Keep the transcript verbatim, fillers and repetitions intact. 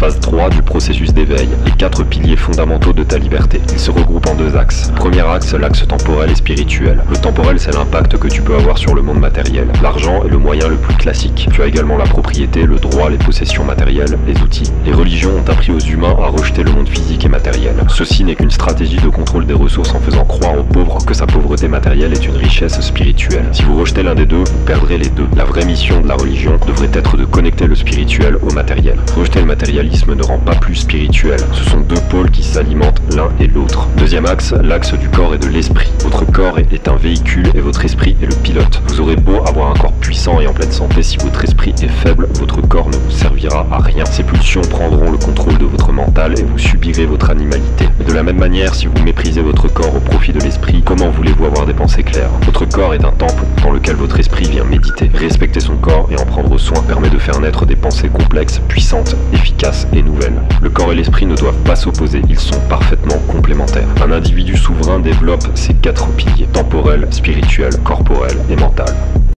phase trois du processus d'éveil et quatre piliers fondamentaux de ta liberté. Ils se regroupent en deux axes. Premier axe, l'axe temporel et spirituel. Le temporel, c'est l'impact que tu peux avoir sur le monde matériel. L'argent est le moyen le plus classique. Tu as également la propriété, le droit, les possessions matérielles, les outils. Les religions ont appris aux humains à rejeter le monde physique et matériel. Ceci n'est qu'une stratégie de contrôle des ressources en faisant croire aux pauvres que sa pauvreté matérielle est une richesse spirituelle. Si vous rejetez l'un des deux, vous perdrez les deux. La vraie mission de la religion devrait être de connecter le spirituel au matériel. Rejeter le matérialisme ne rend pas plus spirituel. Ce sont deux pôles qui s'alimentent l'un et l'autre. Deuxième axe, l'axe du corps et de l'esprit. Votre corps est un véhicule et votre esprit est le pilote. Vous aurez beau avoir un corps puissant et en pleine santé, si votre esprit est faible, votre corps ne vous servira à rien. Ces pulsions prendront le contrôle de votre mental et vous subirez votre animalité. Mais de la même manière, si vous méprisez votre corps au profit de l'esprit, comment voulez-vous avoir des pensées claires? Votre corps est un temple dans lequel votre esprit vient méditer. Respecter son corps et en prendre soin permet de faire naître des pensées complexes, puissantes, efficaces et nouvelles. Le corps et l'esprit ne doivent pas s'opposer, ils sont parfaitement complémentaires. Un individu souverain développe ces quatre piliers: temporel, spirituel, corporel et mental.